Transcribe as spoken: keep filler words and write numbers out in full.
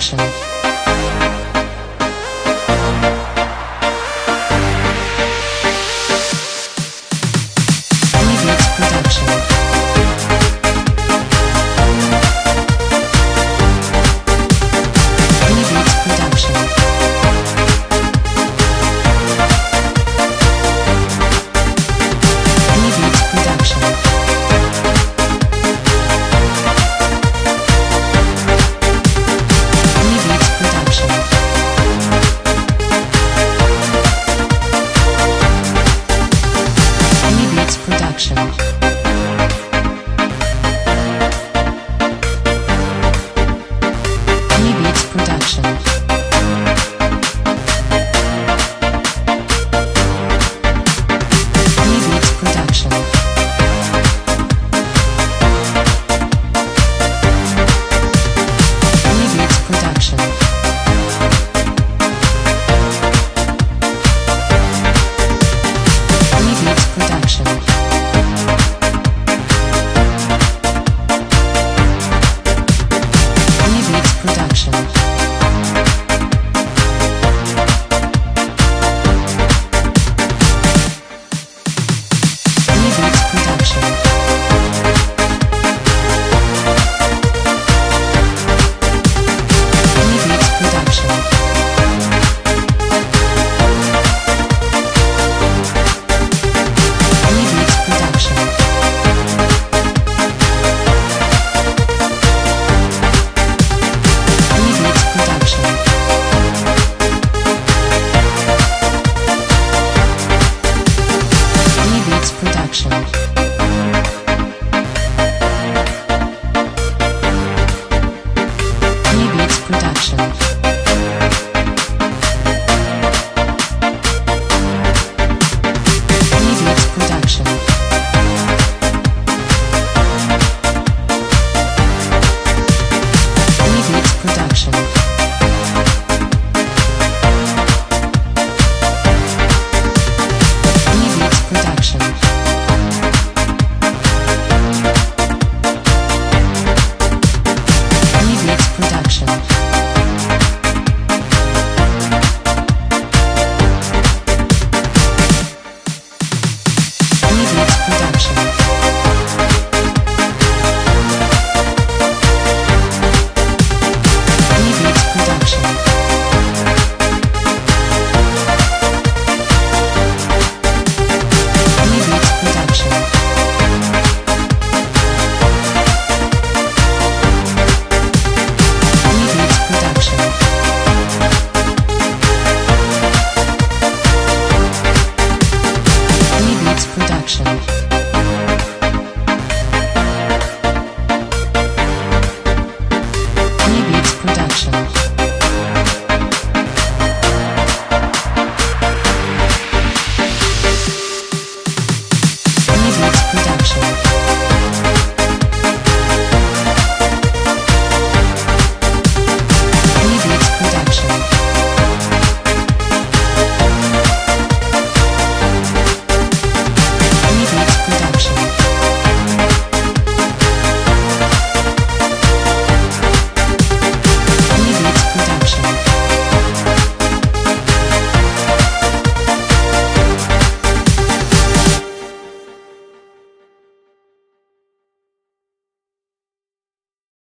production. Remix production. Production. Remix production. Remix production. Remix production. Production. Remix production. Remix production. Remix production. Remix production. Production.